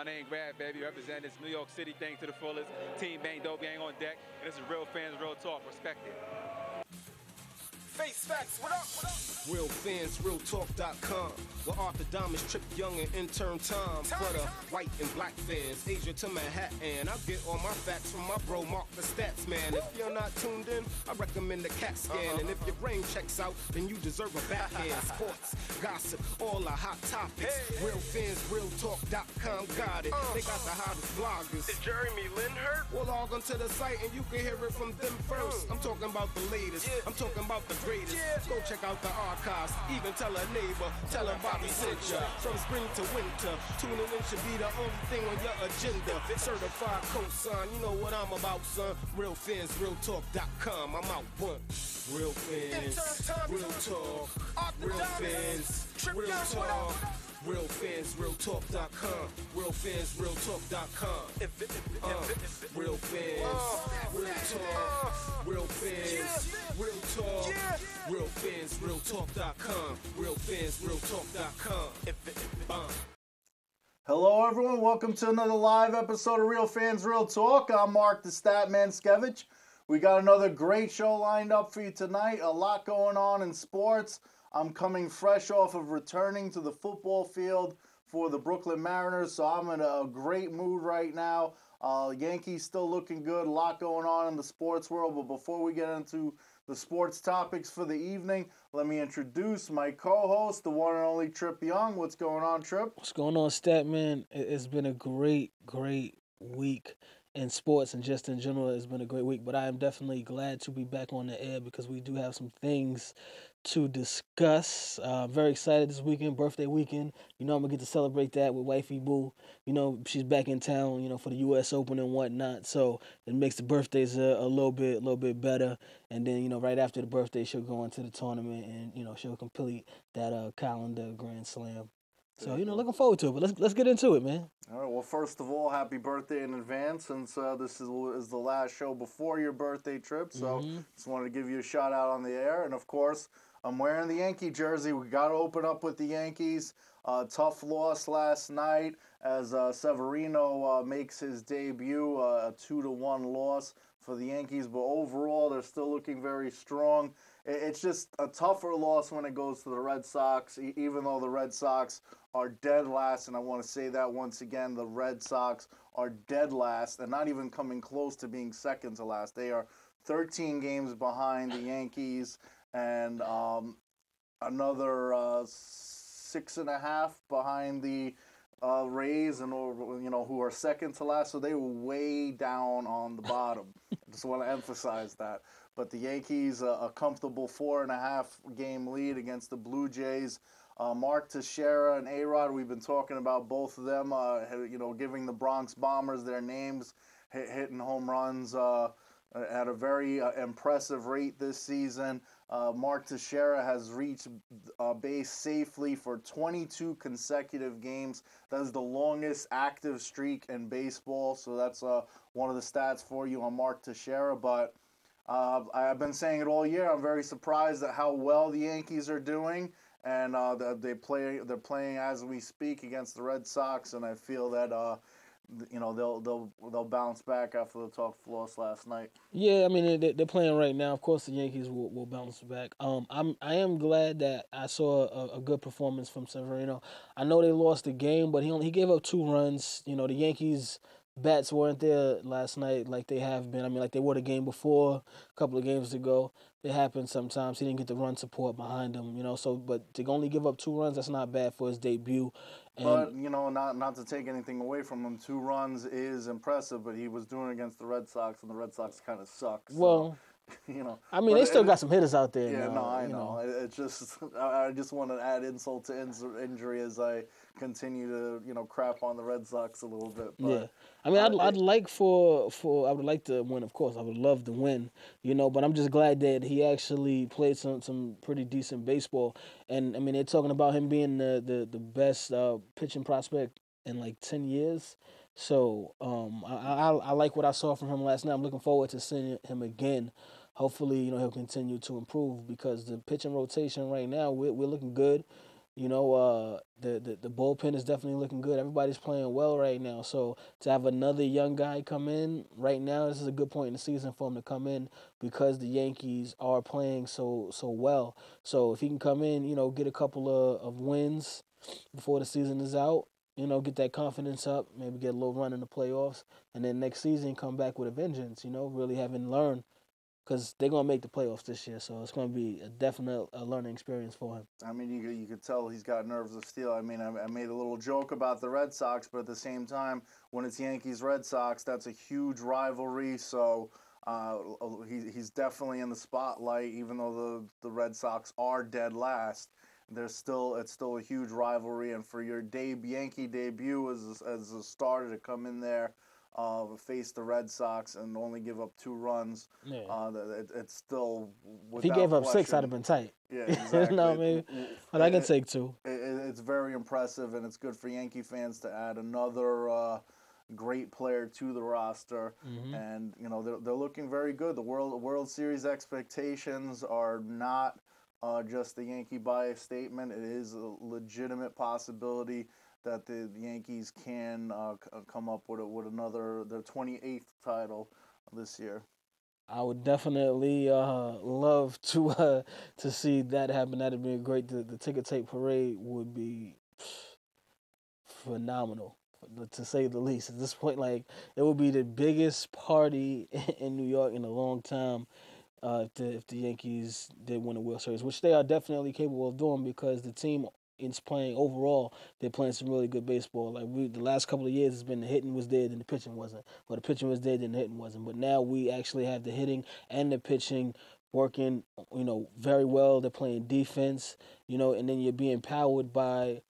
My name Brad, baby, represent this New York City thing to the fullest. Team Bang Dope Gang on deck, and this is Real Fans Real Talk. Respect it. Face facts, what up, what up? RealFansRealTalk.com, where Arthur Dumas, Tripp Young, and intern Tom, brother, white and black fans, Asia to Manhattan. I get all my facts from my bro Mark the Statman. If you're not tuned in, I recommend the CAT scan. And if your brain checks out, then you deserve a backhand. Sports, gossip, all the hot topics. Hey. RealFansRealTalk.com, got it. They got the hottest vloggers. Is Jeremy Lin hurt? Well, log onto the site and you can hear it from them first. I'm talking about the latest. Yeah. I'm talking about the greatest. Yeah. Go check out the archives, even tell a neighbor, tell her Bobby sent ya. From spring to winter, tuning in should be the only thing on your agenda. Certified cosign, you know what I'm about, son. RealFansRealTalk.com, I'm out, one. Real fans, real talk, real fans, real talk. RealFansRealTalk.com, RealFansRealTalk.com. Real fans, real talk, real fans, real talk. RealFansRealTalk.com, RealFansRealTalk.com. Hello, everyone. Welcome to another live episode of Real Fans Real Talk. I'm Mark the Statman Skevich. We got another great show lined up for you tonight. A lot going on in sports. I'm coming fresh off of returning to the football field for the Brooklyn Mariners, so I'm in a great mood right now. Yankees still looking good, a lot going on in the sports world, but before we get into the sports topics for the evening, let me introduce my co-host, the one and only Tripp Young. What's going on, Tripp? What's going on, Statman? It's been a great, great week in sports and just in general. It's been a great week, but I am definitely glad to be back on the air because we do have some things to discuss. Very excited this weekend, birthday weekend. You know, I'm gonna get to celebrate that with wifey boo. You know, she's back in town, you know, for the US Open and whatnot. So it makes the birthdays a little bit better. And then, you know, right after the birthday, she'll go into the tournament and, you know, she'll complete that calendar Grand Slam. So, you know, looking forward to it, but let's get into it, man. All right, well, first of all, happy birthday in advance, since this is the last show before your birthday, Trip. So just wanted to give you a shout-out on the air. And, of course, I'm wearing the Yankee jersey. We got to open up with the Yankees. Tough loss last night as Severino makes his debut, a 2-1 loss for the Yankees. But overall, they're still looking very strong. It's just a tougher loss when it goes to the Red Sox, even though the Red Sox are dead last. And I want to say that once again, the Red Sox are dead last and not even coming close to being second to last. They are 13 games behind the Yankees and another 6.5 behind the Rays, and, you know, who are second to last. So they were way down on the bottom. I just want to emphasize that. But the Yankees, a comfortable 4.5 game lead against the Blue Jays. Mark Teixeira and A-Rod, we've been talking about both of them, you know, giving the Bronx Bombers their names, hitting home runs at a very impressive rate this season. Mark Teixeira has reached base safely for 22 consecutive games. That is the longest active streak in baseball. So that's one of the stats for you on Mark Teixeira. But I've been saying it all year. I'm very surprised at how well the Yankees are doing, and they're playing as we speak against the Red Sox. And I feel that you know, they'll bounce back after the tough loss last night. Yeah, I mean, they're playing right now. Of course, the Yankees will bounce back. I am glad that I saw a good performance from Severino. I know they lost the game, but he gave up 2 runs. You know, the Yankees bats weren't there last night like they have been. I mean, like they were the game before, a couple of games ago. It happens sometimes. He didn't get the run support behind him, you know. So, but to only give up 2 runs, that's not bad for his debut. And, but, you know, not to take anything away from him, 2 runs is impressive, but he was doing it against the Red Sox, and the Red Sox kind of sucks. So, well, you know, I mean, they still got some hitters out there. Yeah, I know. It's just, I just want to add insult to injury as I continue to, you know, crap on the Red Sox a little bit. But, yeah, I mean, I would like to win, of course. I would love to win, you know, but I'm just glad that he actually played some pretty decent baseball. And I mean, they're talking about him being the best pitching prospect in like 10 years. So I like what I saw from him last night. I'm looking forward to seeing him again. Hopefully, you know, he'll continue to improve because the pitching rotation right now, we're looking good. You know, the bullpen is definitely looking good. Everybody's playing well right now. So to have another young guy come in right now, this is a good point in the season for him to come in because the Yankees are playing so well. So if he can come in, you know, get a couple of wins before the season is out, you know, get that confidence up, maybe get a little run in the playoffs, and then next season come back with a vengeance, you know, really having learned. Because they're going to make the playoffs this year, so it's going to be a definite learning experience for him. I mean, you could tell he's got nerves of steel. I mean, I made a little joke about the Red Sox, but at the same time, when it's Yankees-Red Sox, that's a huge rivalry. So he's definitely in the spotlight, even though the Red Sox are dead last. It's still a huge rivalry. And for your Yankee debut as a starter to come in there, face the Red Sox and only give up 2 runs. Yeah. It's still without If he gave up question. 6, I'd have been tight. Yeah, exactly. No, maybe. But I can take 2. It's very impressive, and it's good for Yankee fans to add another great player to the roster. Mm-hmm. And you know they're looking very good. The World Series expectations are not just a Yankee bias statement. It is a legitimate possibility that the Yankees can come up with another, their 28th title this year. I would definitely love to see that happen. That'd be great. The ticker tape parade would be phenomenal, to say the least. At this point, like, it would be the biggest party in New York in a long time. If the Yankees did win a World Series, which they are definitely capable of doing, because the team. It's playing overall. They're playing some really good baseball. Like the last couple of years, it's been the hitting was there, then the pitching wasn't. Or the pitching was there, then the hitting wasn't. But now we actually have the hitting and the pitching working, you know, very well. They're playing defense, you know, and then you're being powered by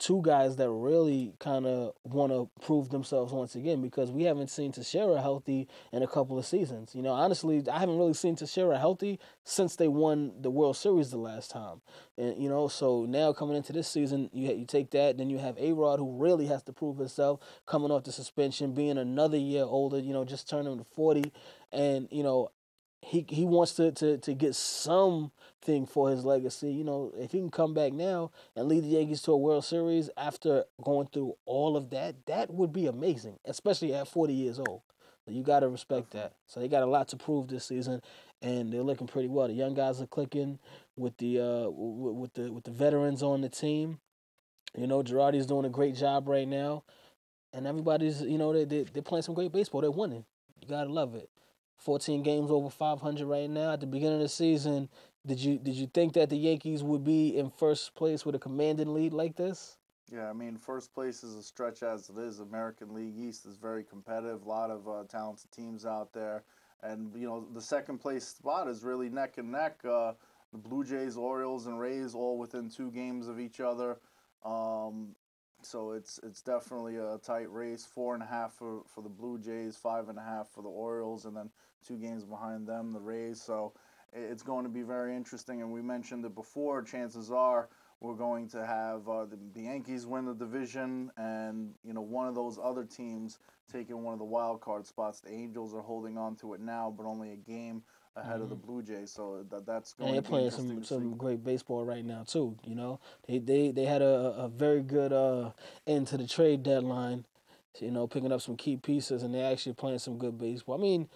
two guys that really kind of want to prove themselves once again, because we haven't seen Teixeira healthy in a couple of seasons. You know, honestly, I haven't really seen Teixeira healthy since they won the World Series the last time. And, you know, so now coming into this season, you take that, then you have A-Rod, who really has to prove himself, coming off the suspension, being another year older, you know, just turning to 40. And, you know, he wants to get something for his legacy. You know, if he can come back now and lead the Yankees to a World Series after going through all of that, that would be amazing, especially at 40 years old. So you got to respect that. So they got a lot to prove this season, and they're looking pretty well. The young guys are clicking with the veterans on the team. You know, Girardi's doing a great job right now, and everybody's, you know, they're playing some great baseball. They're winning. You got to love it. 14 games over 500 right now. At the beginning of the season, did you think that the Yankees would be in first place with a commanding lead like this? Yeah, I mean, first place is a stretch as it is. American League East is very competitive. A lot of talented teams out there. And, you know, the second place spot is really neck and neck. The Blue Jays, Orioles, and Rays all within 2 games of each other. So it's definitely a tight race. 4.5 for the Blue Jays, 5.5 for the Orioles, and then 2 games behind them, the Rays. So it's going to be very interesting. And we mentioned it before. Chances are we're going to have the Yankees win the division, and you know one of those other teams taking one of the wild card spots. The Angels are holding on to it now, but only a game ahead of the Blue Jays, so that's going to be interesting. They're playing some great baseball right now, too, you know. They had a very good end to the trade deadline, you know, picking up some key pieces, and they're actually playing some good baseball. I mean,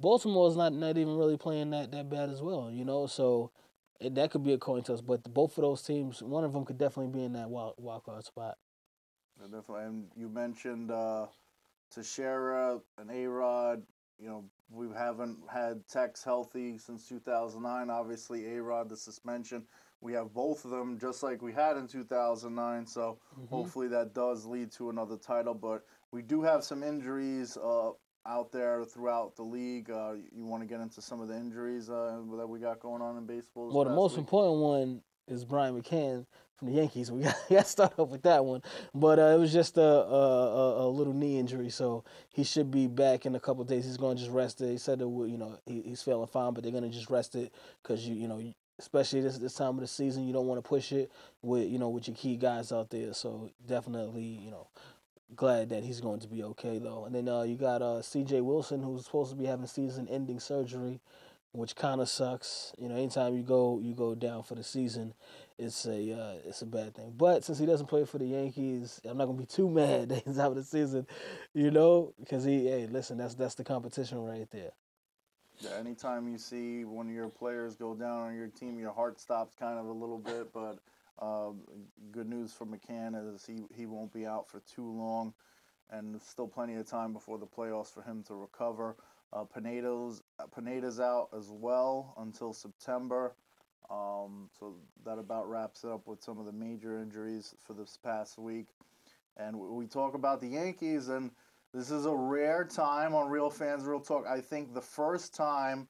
Baltimore's not even really playing that bad as well, you know, so that could be a coin toss, but both of those teams, one of them could definitely be in that wild card spot. Yeah, definitely, and you mentioned Teixeira and A-Rod, you know, we haven't had Tex healthy since 2009. Obviously, A-Rod, the suspension. We have both of them just like we had in 2009. So hopefully that does lead to another title. But we do have some injuries out there throughout the league. You want to get into some of the injuries that we got going on in baseball? Well, the most important one is Brian McCann from the Yankees. We got to start off with that one. But it was just a little knee injury, so he should be back in a couple of days. He's going to just rest it. He said that, you know, he's feeling fine, but they're going to just rest it because, you know, especially this time of the season, you don't want to push it with, you know, with your key guys out there. So definitely, you know, glad that he's going to be okay, though. And then you got C.J. Wilson, who's supposed to be having season-ending surgery, which kind of sucks. You know, anytime you go down for the season, it's a bad thing. But since he doesn't play for the Yankees, I'm not gonna be too mad that he's out of the season, you know, because hey, listen, that's the competition right there. Yeah, anytime you see one of your players go down on your team, your heart stops kind of a little bit. But good news for McCann is he won't be out for too long, and there's still plenty of time before the playoffs for him to recover. Pineda's out as well until September. So that about wraps it up with some of the major injuries for this past week. And we talk about the Yankees, and this is a rare time on Real Fans Real Talk. I think the first time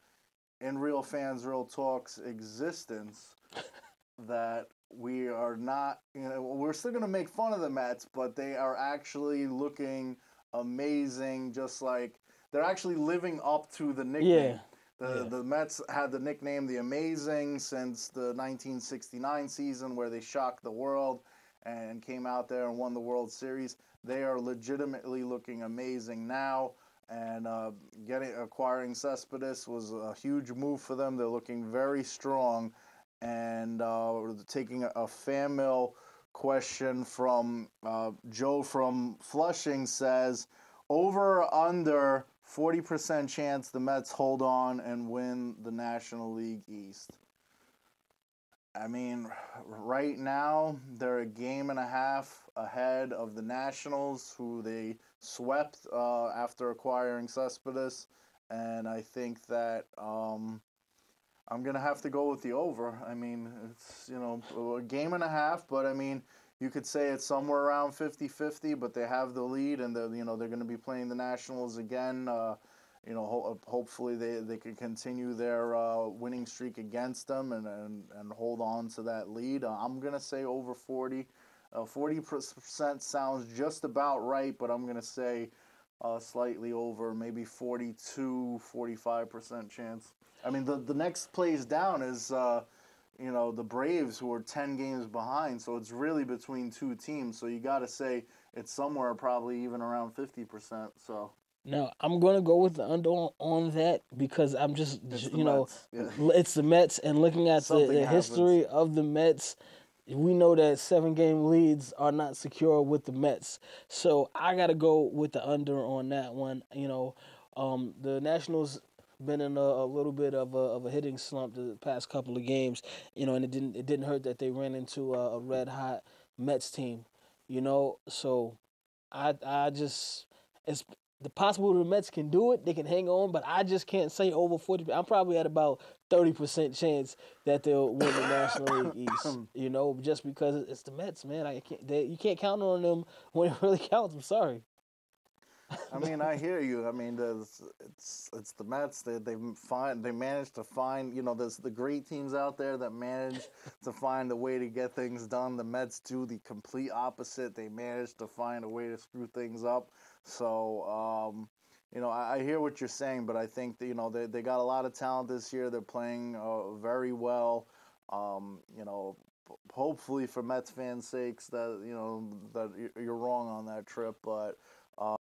in Real Fans Real Talk's existence that we are not, you know, we're still going to make fun of the Mets, but they are actually looking amazing, just like they're actually living up to the nickname. Yeah. The Mets had the nickname The Amazing since the 1969 season, where they shocked the world and came out there and won the World Series. They are legitimately looking amazing now, and acquiring Cespedes was a huge move for them. They're looking very strong, and taking a fan mail question from Joe from Flushing says, over or under 40% chance the Mets hold on and win the National League East. I mean, right now, they're a game and a half ahead of the Nationals, who they swept after acquiring Cespedes. And I think that I'm going to have to go with the over. I mean, it's, you know, a game and a half, but I mean, you could say it's somewhere around 50-50, but they have the lead, and you know, they're going to be playing the Nationals again. You know, hopefully they can continue their winning streak against them and hold on to that lead. I'm going to say over 40. 40% sounds just about right, but I'm going to say slightly over, maybe 42, 45% chance. I mean, the next plays down is you know, the Braves, who are 10 games behind, so it's really between two teams. So you got to say it's somewhere probably even around 50%. So now I'm going to go with the under on that, because I'm just, you know, it's the Mets, and looking at the history of the Mets, we know that 7-game leads are not secure with the Mets. So I got to go with the under on that one. You know, the Nationals been in a little bit of a hitting slump the past couple of games, you know, and it didn't hurt that they ran into a red hot Mets team, you know. So I just, it's the possibility the Mets can do it, they can hang on, but I just can't say over 40. I'm probably at about 30% chance that they'll win the National League East, you know, just because it's the Mets, man. You can't count on them when it really counts. I'm sorry. I mean, I hear you. I mean, it's the Mets. They managed to find, you know, there's the great teams out there that manage to find a way to get things done. The Mets do the complete opposite. They managed to find a way to screw things up. So, you know, I hear what you're saying, but I think that, you know, they got a lot of talent this year. They're playing very well. You know, hopefully for Mets fans' sakes that, you know, that you're wrong on that trip, but